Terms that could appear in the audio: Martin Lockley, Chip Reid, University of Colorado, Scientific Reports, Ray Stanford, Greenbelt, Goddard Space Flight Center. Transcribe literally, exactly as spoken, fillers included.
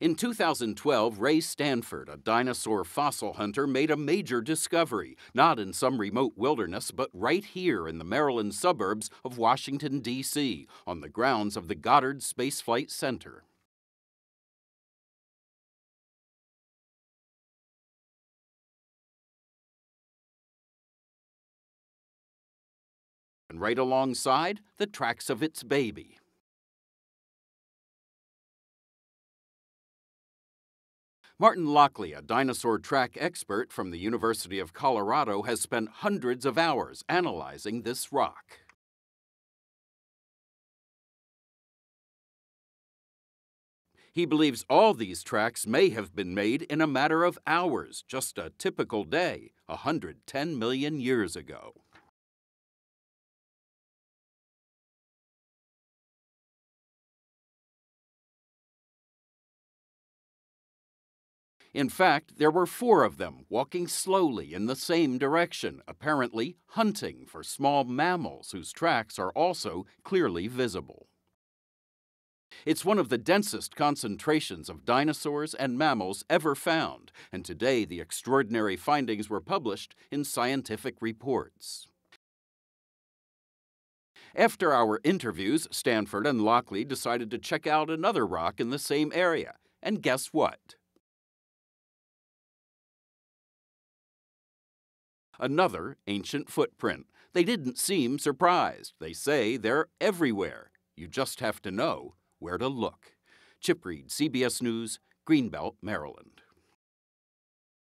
In two thousand twelve, Ray Stanford, a dinosaur fossil hunter, made a major discovery, not in some remote wilderness, but right here in the Maryland suburbs of Washington, D C, on the grounds of the Goddard Space Flight Center. And right alongside, the tracks of its baby. Martin Lockley, a dinosaur track expert from the University of Colorado, has spent hundreds of hours analyzing this rock. He believes all these tracks may have been made in a matter of hours, just a typical day, one hundred ten million years ago. In fact, there were four of them walking slowly in the same direction, apparently hunting for small mammals whose tracks are also clearly visible. It's one of the densest concentrations of dinosaurs and mammals ever found, and today the extraordinary findings were published in Scientific Reports. After our interviews, Stanford and Lockley decided to check out another rock in the same area, and guess what? Another ancient footprint. They didn't seem surprised. They say they're everywhere. You just have to know where to look. Chip Reid, C B S News, Greenbelt, Maryland.